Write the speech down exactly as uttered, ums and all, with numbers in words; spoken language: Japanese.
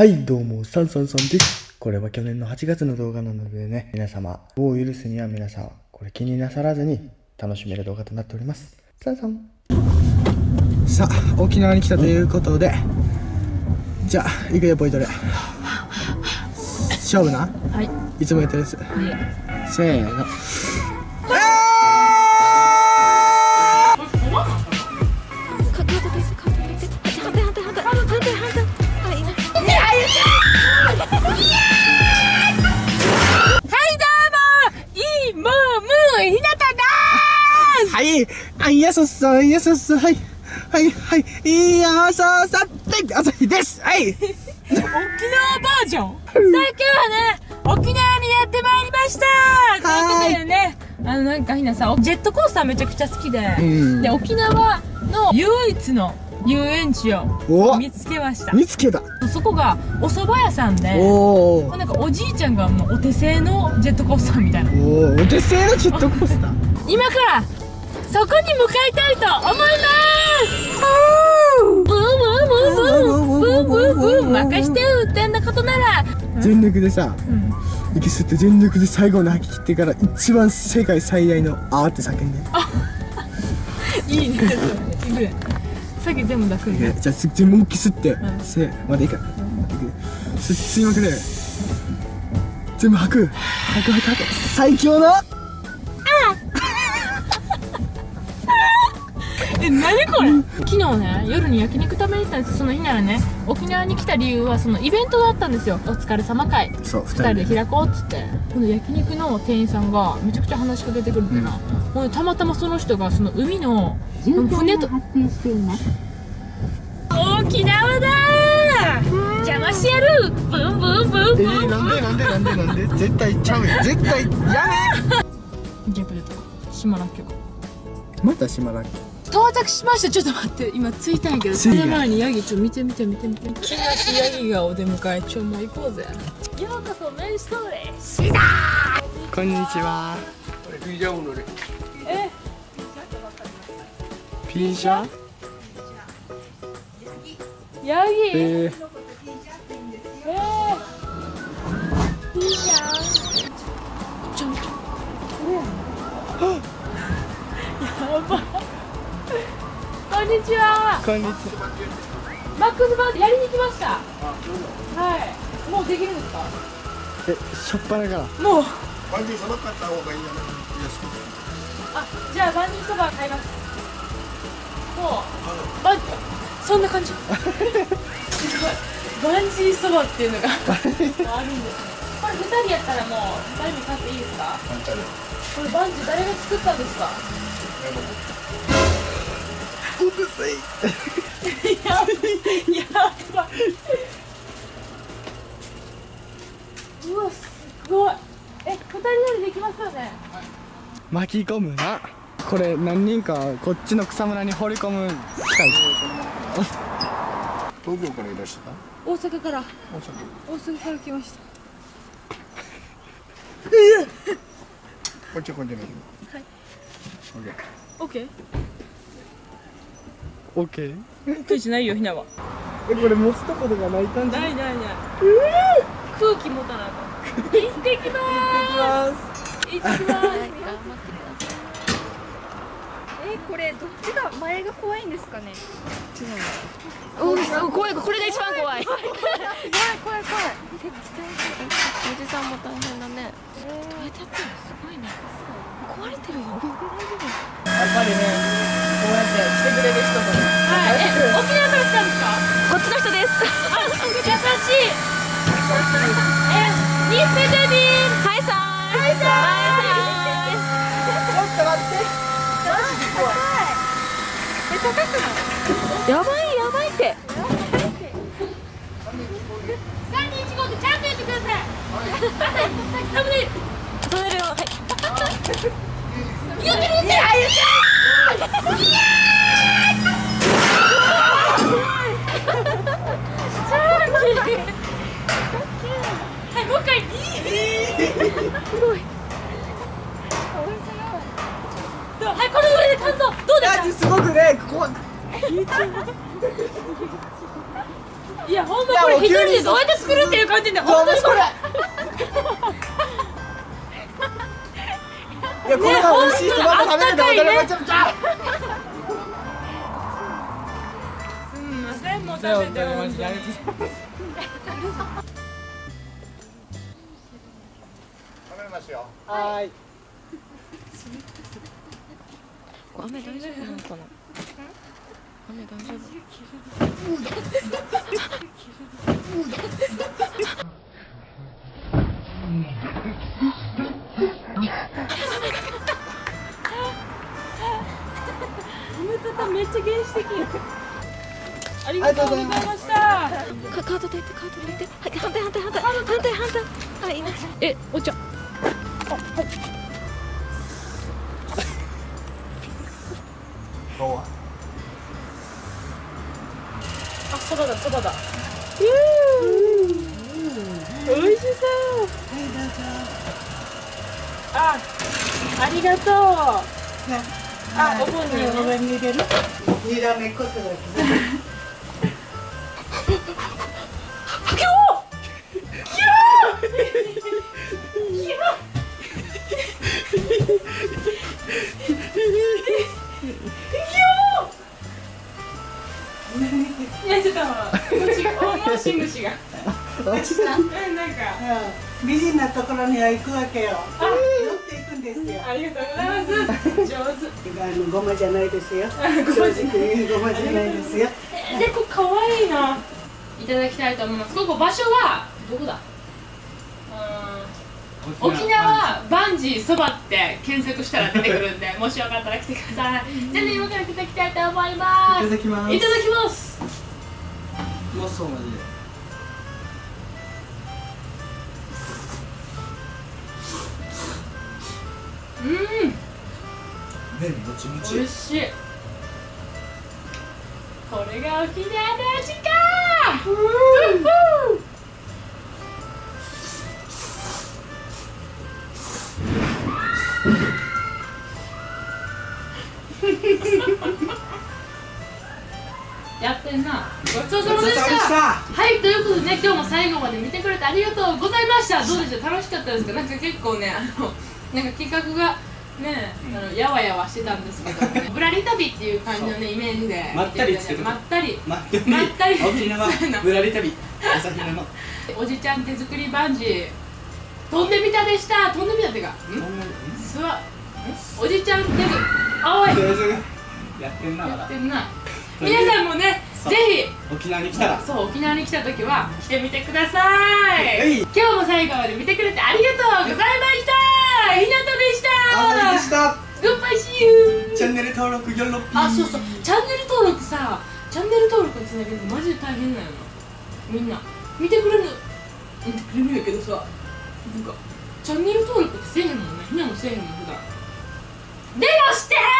はいどうも、サンサンさんです。これは去年のはちがつの動画なのでね、皆様、を許すには皆さん、これ気になさらずに楽しめる動画となっております。サンサン。さあ、沖縄に来たということで、じゃあ、行くよ、ボイトレ。勝負な？はい。いつもやったやつ。はい。せーの。はい、やそさん、やそさん、はい、はい、はい、やそさん、はい、あさひです、はい。沖縄バージョン。最近はね、沖縄にやってまいりました。ということでね、あのなんかひなさ、ジェットコースターめちゃくちゃ好きで、で沖縄の唯一の遊園地を見つけました。見つけた。そこがお蕎麦屋さんで、なんかおじいちゃんがもうお手製のジェットコースターみたいな。おお、お手製のジェットコースター。今から。そこに向かいたいと思います。任してよ、ってんなことなら全力でさ、うん、息吸って全力で最後の吐き切ってから一番世界最大のあーって叫んで。いいね。さっき全部出すんで。じゃあ全部息吸って、うん、せまだいいか。吸いまくれ。全部吐く。吐く吐く吐く。最強の。え、何これ。昨日ね、夜に焼肉食べに行ったんです。その日ならね、沖縄に来た理由はそのイベントだったんですよ。お疲れ様会ふたりで開こうっつって、この焼肉の店員さんがめちゃくちゃ話しかけてくるってな、うん、たまたまその人がその海の船と沖縄だー、邪魔しやる、ブンブンブンブン、えー、なんでなんでなんでなんで絶対ちゃうよ、絶対やめー。逆でとか島らっきょか、また島らっきょ到着しました。ちょっと待って、今着いたんやけど、その前にヤギ、ちょ、見て見て見て見て、気になってヤギがお出迎え。ちょ、もう行こうぜ。ようこそメンシトーレシザー。こんにちは。え、ピンシャヤギ。えー、ピンシャちょ、やばい。こんにちは。こんにちは。マックスバーやりに来ました。はい。もうできるんですか。え、しょっぱなから。もう。バンジーそば買った方がいいよね。あ、じゃあバンジーそば買います。もう。バンジー。そんな感じ。すごい。バンジーそばっていうのがあるんですね。これふたりやったらもうふたりに買っていいですか。これバンジー誰が作ったんですか。うるさい。やばい。うわ、すごい。え、二人乗りできますよね。巻き込むな。これ何人かこっちの草むらに放り込む機械。東京からいらっしゃった？大阪から。大阪から来ました。こっちこっちね。はい。オッケー。オッケー。オッケーじゃないよ、ひなは。え、これ持つとことがない感じ。ないないない。空気持たないと。行ってきまーす。行ってきまーす。え、これどっちが前が怖いんですかね。おお、怖い、これが一番怖い。怖い怖い怖い。おじさんも大変だね。どうやってやってるの、すごいね。壊れてるよ。やっぱりね。こうやって来てくれる人も、はい、え、沖縄から来たんですか。こっちの人です。あ、優しい。え、ニッペデビー、はいさーん、はいさーん。ちょっと待って、マジで怖い。え、高くない？やばいやばいって。さんにーいちごーごちゃんと言ってください。サムネイルサムネイルを、はい、言ってる言ってる、言ってる。いやー、すごい。はい、もう一回。すごい。はい、この上で感想どうですか。すごくね、ここ。いや本当これ一人でどうやって作るっていう感じで本当にこれいやこれが美味しいそば食べるんだからめちゃめちゃすみませんもう食べてもやめて食べますよはい雨大丈夫なのかな雨大丈夫めっちゃ原始的。ありがとうございました。カードで行ってカードで行って。はい反対反対反対反対反対。はいいいです。えお茶。あはい。どうは。あそばだそばだ。うーん。美味しそう。はいどうぞ。あありがとう。ね。あ、お盆にお鍋に入れる。にらめっこするだけ。きょう。きょう。きょう。いや、ちょっと、おのしんぐしが。おじさん、なんか、美人なところには行くわけよ。ありがとうございます。上手。ごまじゃないですよ。正直にごまじゃないですよ。で、こ可愛いな。いただきたいと思います。ここ場所はどこだ？沖縄バンジーそばって検索したら出てくるんで、もしよかったら来てください。じゃあね、今からいただきたいと思います。いただきます。いただきます。うまそうマジで。うん。麺もちもち。美味しい。これが沖縄の味か。やってんな。ごちそうさまでした。はい、ということでね、今日も最後まで見てくれてありがとうございました。どうでしょう、楽しかったですか。なんか結構ね、あの。なんか企画がね、あのやわやわしてたんですけど、ぶらり旅っていう感じのねイメージで、まったりつけて、まったり、まったり、沖縄ぶらり旅、朝日のおじちゃん手作りバンジー飛んでみたでした、飛んでみたってか、すわ、おじちゃん手作り、あおい、やってんな、やってんな、皆さんもね、ぜひ沖縄に来たら、そう沖縄に来た時は来てみてください。今日も最後まで見てくれてありがとうございました。ひなたでしたー。ありでした。グッバイシーユー。チャンネル登録よろぴー。あ、そうそう。チャンネル登録さ、チャンネル登録につなげるのマジで大変なの。みんな見てくれる、見てくれるんやけどさ、なんかチャンネル登録ってせえへんもんね。ひなもせえへんもん普段。でもして。